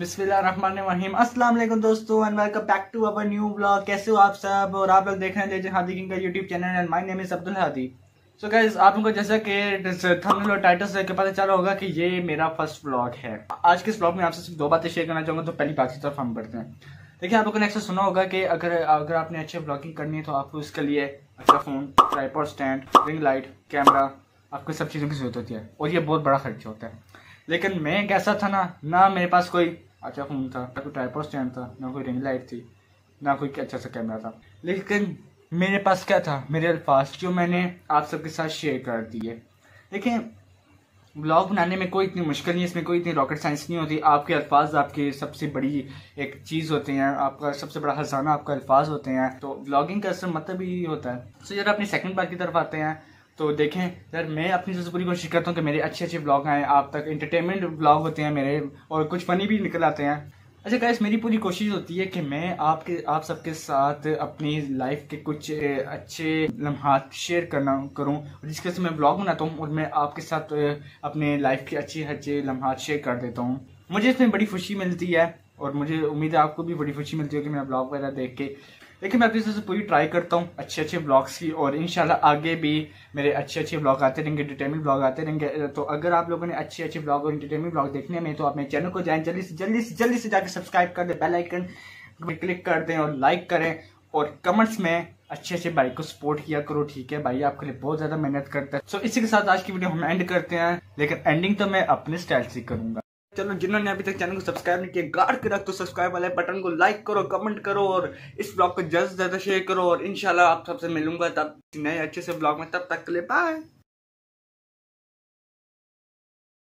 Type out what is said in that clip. बिस्मिल्लाहिर्रहमानिर्रहीम। अस्सलाम वालेकुम दोस्तों and welcome back to our new blog. कैसे हो आप सब? और आप लोग देख रहे हैं लेजेंड हादी किंग का YouTube channel and my name is Abdul Hadi. So guys, आप लोगों को जैसा कि थंबनेल और टाइटल से पता चला होगा कि ये मेरा फर्स्ट ब्लॉग है। आज के इस ब्लॉग में आपसे सिर्फ दो बातें शेयर करना चाहूँगा। तो पहली बात की तरफ हम बढ़ते हैं। देखिए, आप लोगों ने अक्सर सुना होगा कि अगर आपने अच्छे ब्लॉगिंग करनी है तो आपको उसके लिए अच्छा phone, tripod stand, ring light, camera, आपको सब चीज़ों की ज़रूरत होती है और ये बहुत बड़ा खर्चा होता है। लेकिन मैं कैसा था ना मेरे पास कोई अच्छा फ़ोन था, ना कोई ट्राइपॉड स्टैंड था, ना कोई रिंग लाइट थी, ना कोई अच्छा सा कैमरा था। लेकिन मेरे पास क्या था? मेरे अल्फाज, जो मैंने आप सबके साथ शेयर कर दिए। लेकिन ब्लॉग बनाने में कोई इतनी मुश्किल नहीं है, इसमें कोई इतनी रॉकेट साइंस नहीं होती। आपके अल्फाज आपकी सबसे बड़ी एक चीज़ होते हैं, आपका सबसे बड़ा खजाना आपका अल्फाज होते हैं। तो ब्लॉगिंग का असर मतलब ही होता है। सो जरा अपनी सेकंड पार्ट की तरफ आते हैं। तो देखें यार, मैं अपनी सबसे पूरी कोशिश करता हूँ कि मेरे अच्छे अच्छे ब्लॉग आएँ आप तक। एंटरटेनमेंट ब्लॉग होते हैं मेरे और कुछ फनी भी निकल आते हैं। अच्छा गाइस, मेरी पूरी कोशिश होती है कि मैं आप सबके साथ अपनी लाइफ के कुछ अच्छे लम्हात शेयर करूं, जिसकी वजह से मैं ब्लॉग बनाता हूं और मैं आपके साथ अपने लाइफ के अच्छे लम्हात शेयर कर देता हूं। मुझे इसमें बड़ी खुशी मिलती है और मुझे उम्मीद है आपको भी बड़ी खुशी मिलती है कि मेरा ब्लॉग वगैरह देख के। लेकिन मैं अपनी तरफ से पूरी ट्राई करता हूँ अच्छे अच्छे ब्लॉग्स की और इंशाल्लाह आगे भी मेरे अच्छे अच्छे ब्लॉग आते रहेंगे, एंटरटेनमेंट ब्लॉग आते रहेंगे। तो अगर आप लोगों ने अच्छे अच्छे ब्लॉग और एंटरटेनमेंट ब्लॉग देखने में तो आप मेरे चैनल को जाएँ, जल्दी से जाकर सब्सक्राइब कर दें, बेल आइकन पर क्लिक कर दें और लाइक करें और कमेंट्स में अच्छे अच्छे भाई को सपोर्ट किया करो। ठीक है भाई, आपके लिए बहुत ज़्यादा मेहनत करता है। सो इसी के साथ आज की वीडियो हम एंड करते हैं, लेकिन एंडिंग तो मैं अपने स्टाइल से करूँगा। चलो, जिन्होंने अभी तक चैनल को सब्सक्राइब नहीं किया, गाड़ के रख दो सब्सक्राइब वाले बटन को, लाइक करो, कमेंट करो और इस ब्लॉग को ज़्यादा से ज़्यादा शेयर करो। और इंशाल्लाह आप सबसे मिलूंगा तब नए अच्छे से ब्लॉग में। तब तक के लिए बाय।